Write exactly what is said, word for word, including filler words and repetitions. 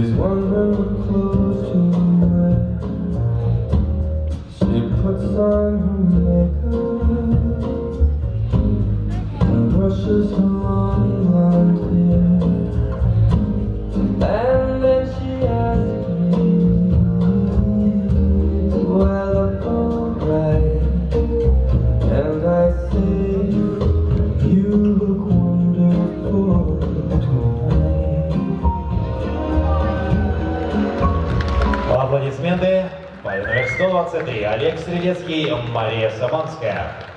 There's one girl close to mine. She puts on her makeup and brushes her long blonde hair. And then she asks me, "Well, look alright," and I say, "You look wonderful tonight." Аплодисменты. Пайвер сто двадцать три. Олег Стрелецкий, Мария Сабанская.